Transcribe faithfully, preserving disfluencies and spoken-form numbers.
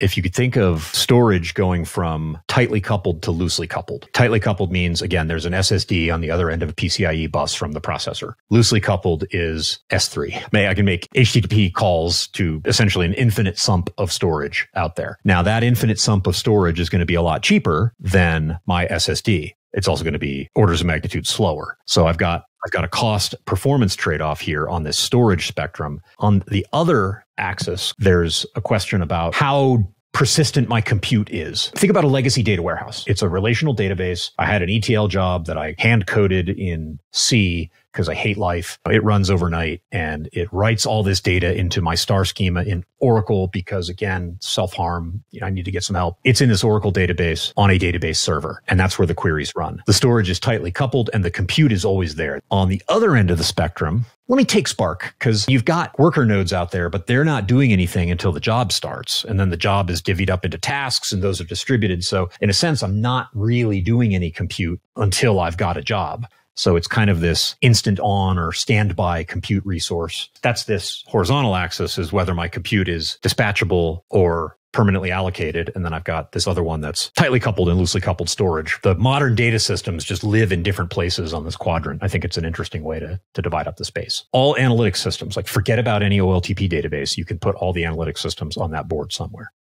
If you could think of storage going from tightly coupled to loosely coupled. Tightly coupled means, again, there's an S S D on the other end of a P C I E bus from the processor. Loosely coupled is S three. May I can make H T T P calls to essentially an infinite sump of storage out there. Now, that infinite sump of storage is going to be a lot cheaper than my S S D. It's also going to be orders of magnitude slower. So I've got I've got a cost performance trade-off here on this storage spectrum. On the other axis, there's a question about how persistent my compute is. Think about a legacy data warehouse. It's a relational database. I had an E T L job that I hand-coded in C because I hate life. It runs overnight and it writes all this data into my star schema in Oracle because, again, self-harm, you know, I need to get some help. It's in this Oracle database on a database server, and that's where the queries run. The storage is tightly coupled and the compute is always there. On the other end of the spectrum, let me take Spark, because you've got worker nodes out there, but they're not doing anything until the job starts. And then the job is divvied up into tasks and those are distributed. So in a sense, I'm not really doing any compute until I've got a job. So it's kind of this instant on or standby compute resource. That's this horizontal axis, is whether my compute is dispatchable or permanently allocated. And then I've got this other one that's tightly coupled and loosely coupled storage. The modern data systems just live in different places on this quadrant. I think it's an interesting way to, to divide up the space. All analytic systems, like forget about any O L T P database. You can put all the analytic systems on that board somewhere.